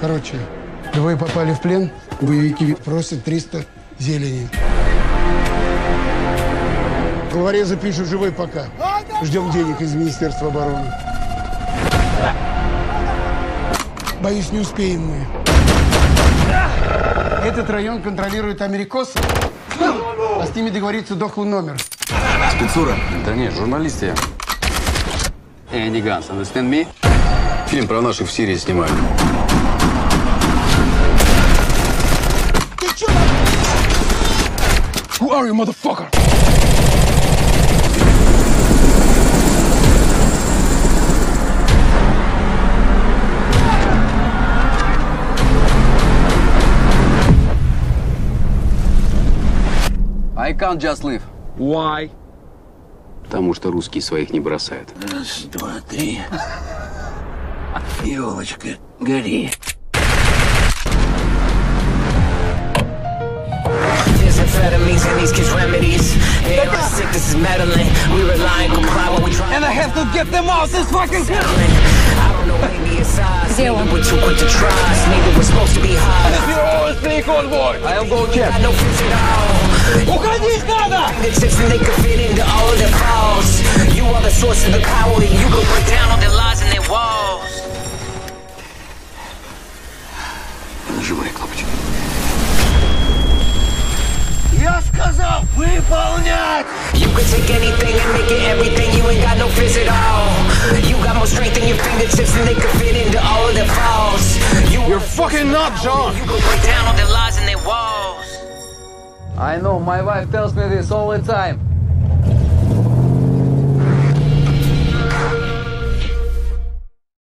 Короче, двое попали в плен, боевики просят 300 зелени. Головорезы пишут «живой пока». Ждем денег из Министерства обороны. Боюсь, не успеем мы. Этот район контролирует америкосы, а с ними договорится дохлый номер. Спецура? Да нет, журналист я. Энди Ганс, understand me? Фильм про наших в Сирии снимают. Ты чё? Who are you, motherfucker? I can't just live. Why? Потому что русские своих не бросают. Раз, два, три. Елочка, гори. Где он? Уходить надо! Нажимай кнопочку. Я сказал выполнять! You can take anything and make it everything. You ain't got no fears at all. You got more strength than your fingertips, and they can fit into all of their flaws. You're fucking up, John. You can break down all their lies and their walls. I know, my wife tells me this all the time.